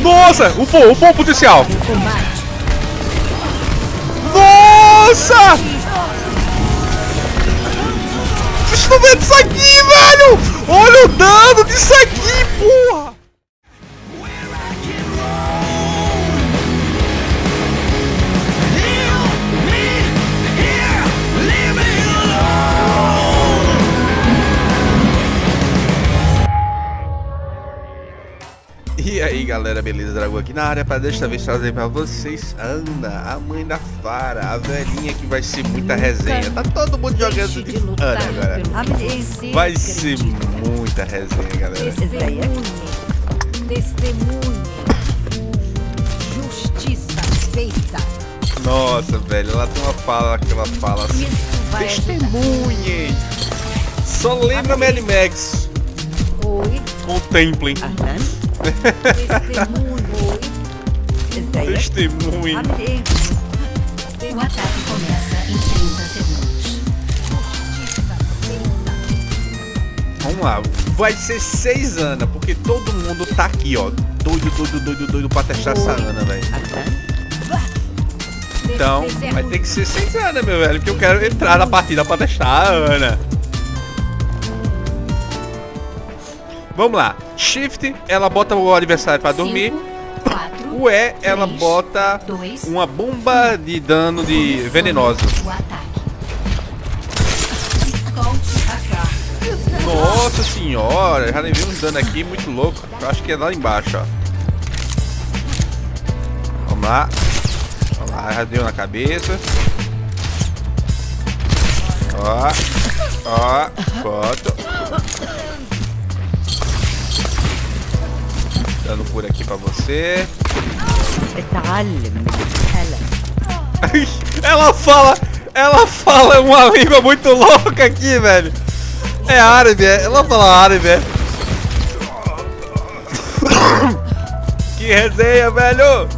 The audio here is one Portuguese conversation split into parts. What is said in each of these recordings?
Nossa! Upou o potencial! Nossa! Vocês estão vendo isso aqui, velho? Olha o dano disso aqui, porra! E aí galera, beleza? Dragão aqui na área para desta vez trazer para vocês Ana, a mãe da Pharah, a velhinha que vai ser muita resenha. Tá todo mundo jogando de Ana agora. Vai ser muita resenha, galera. Testemunha, justiça feita. Nossa, velho, ela tem uma fala que ela fala assim. Testemunhem. Só lembra Mad Max. Oi. Contemplem. Testemunho. O ataque começa em 30 segundos. Vamos lá. Vai ser 6 Ana, porque todo mundo tá aqui, ó. Doido pra testar essa Ana, velho. Então, vai ter que ser 6 Ana, meu velho, porque eu quero entrar na partida pra testar a Ana. Vamos lá, Shift, ela bota o adversário pra dormir. O E, ela bota uma bomba de dano de venenoso. Nossa senhora, já levei um dano aqui muito louco. Eu acho que é lá embaixo, ó. Vamos lá. Vamos lá, já deu na cabeça. Ó, ó, foto. Dando por aqui pra você. Ela fala uma língua muito louca aqui, velho. É árabe, ela fala árabe. Que resenha, velho.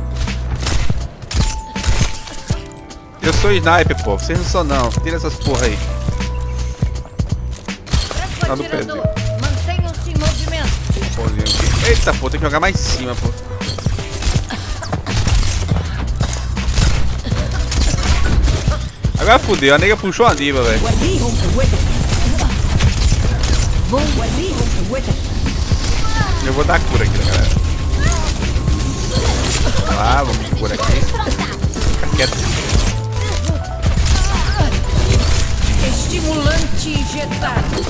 Eu sou sniper, pô. Vocês não são não. Tira essas porra aí. Tá no pé. Eita, pô, tem que jogar mais em cima, pô. Agora fudeu, a nega puxou a diva, velho. Eu vou dar cura aqui, né, galera? Vai lá, vamos cura aqui. Fica quieto. Estimulante injetado.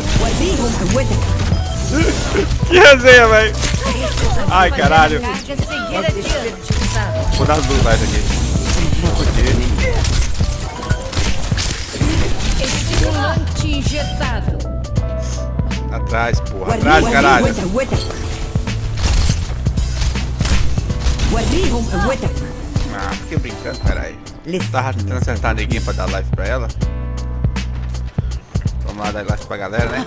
Que resenha, velho. Ai, caralho. Vou dar as duas lives aqui. Estimulante injetado. Atrás, porra. Atrás, caralho. Ah, fiquei brincando, caralho. Tava tentando acertar a neguinha pra dar live pra ela. Vamos lá dar live pra galera, né?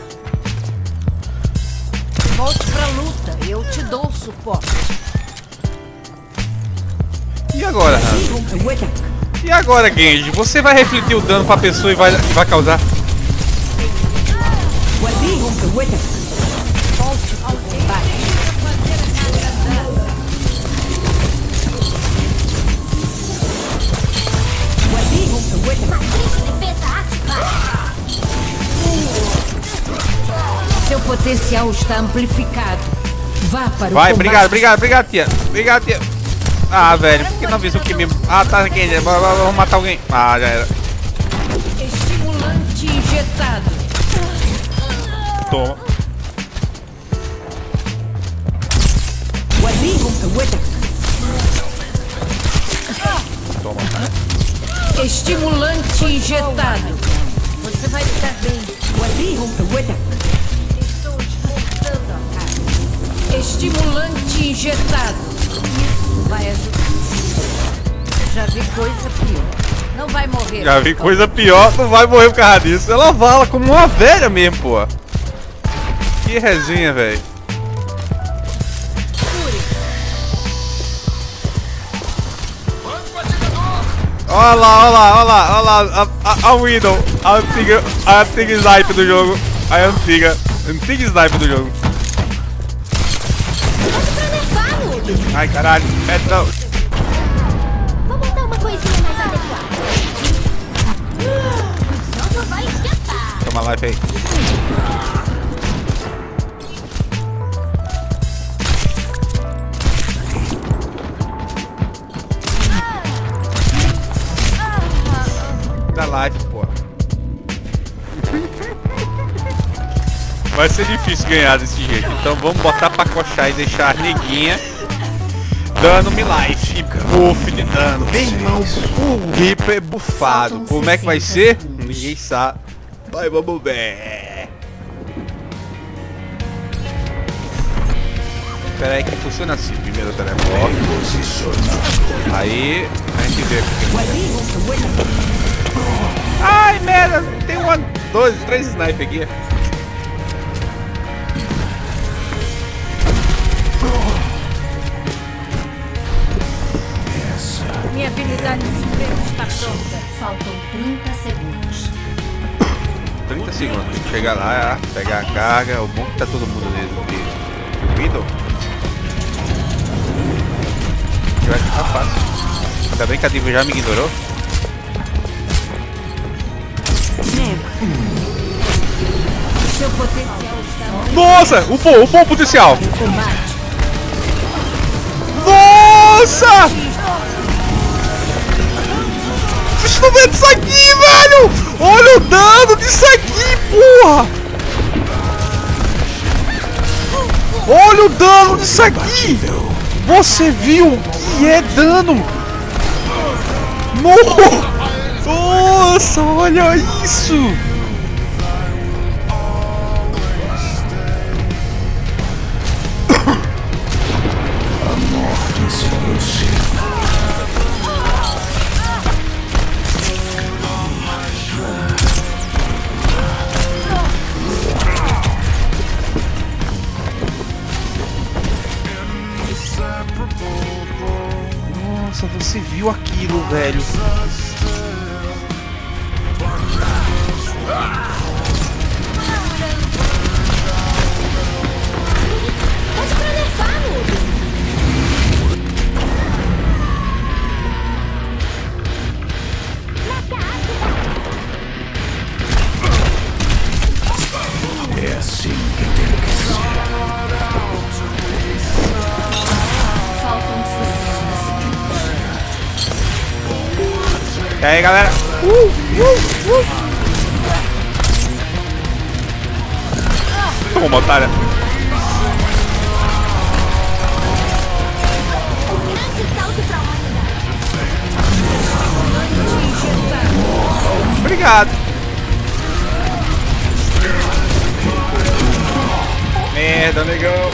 Volte pra luta, eu te dou suporte. E agora, Hanzo? E agora, Genji? Você vai refletir o dano pra pessoa e vai causar? Seu potencial está amplificado. Vá para o combate. Vai, obrigado, tia. Obrigado, tia. Ah, velho, por que não avisou que mesmo? Ah, tá aqui. Vamos matar alguém. Ah, já era. Estimulante injetado. Toma. Toma, cara. Estimulante injetado. Você vai ficar bem. Estimulante injetado. Isso vai ajudar. Já vi coisa pior. Não vai morrer. Já vi coisa pior, não vai morrer por causa disso. Ela fala como uma velha mesmo, pô. Que resenha, velho. Olha lá. A Widow. A antiga sniper do jogo. A antiga sniper do jogo. Ai, caralho. É tão... Vou botar uma coisinha mais adequada. Não vai escapar. Toma life aí. Dá life, pô. Vai ser difícil ganhar desse jeito, então vamos botar pra coxar e deixar a neguinha dando-me life e buff de dano. Bem, irmão, o Reaper é bufado. Como é que vai ser? Ninguém sabe. Vai, vamos ver. Espera aí que funciona assim. Primeiro teleporte. Aí, a gente vê aqui. Ai, merda, tem uma, dois, três snipers aqui. Minha habilidade suprema está pronta. Faltam 30 segundos. 30 segundos. Chegar lá, pegar a carga. O bom que tá todo mundo dentro do Widow. Que vai ficar fácil. Ainda bem que a Diva já me ignorou. Seu potencial está... Nossa! Upou potencial! Nossa! Vocês estão vendo isso aqui, velho? Olha o dano disso aqui, porra! Olha o dano disso aqui! Você viu o que é dano? Nossa, olha isso! Nossa, você viu aquilo, velho? E aí, galera? Toma, otária. Obrigado. Merda, negão.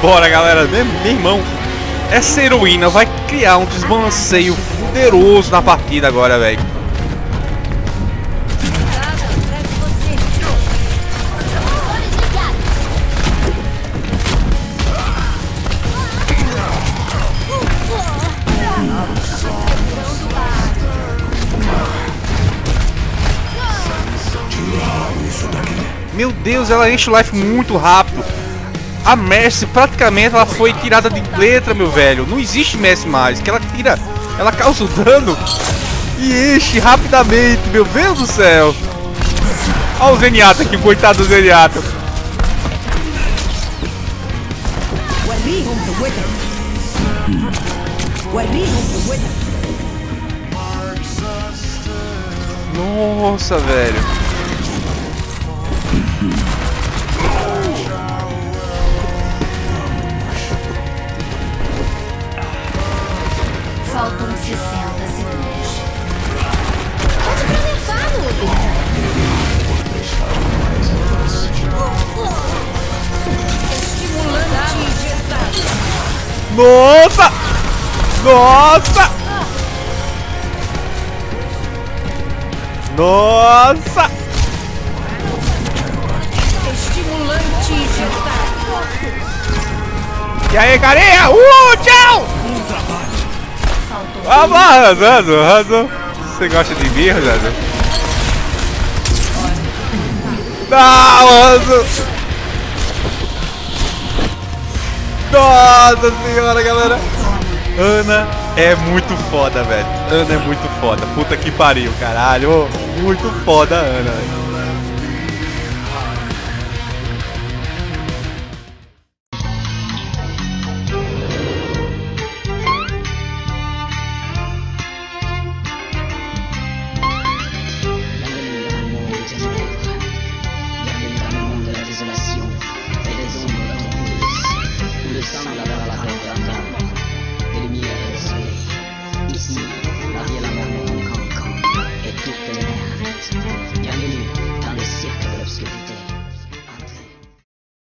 Bora, galera, meu irmão. Essa heroína vai criar um desbalanceio poderoso na partida agora, velho. Meu Deus, ela enche o life muito rápido. A Mercy praticamente ela foi tirada de letra, meu velho. Não existe Mercy mais, que ela tira, ela causa o dano e enche rapidamente, meu Deus do céu. Olha o Zenyatta aqui, coitado do Zenyatta. Nossa, velho. Faltam 60 segundos. Pode começar, Luke. Estimulando a injetada. Nossa! Nossa! Nossa! Estimulante injetado. E aí, carinha? Tchau! Vamos lá, Hanzo. Você gosta de mim, Hanzo? Não, Hanzo! Nossa senhora, galera! Ana é muito foda, velho. Ana é muito foda. Puta que pariu, caralho. Muito foda, Ana.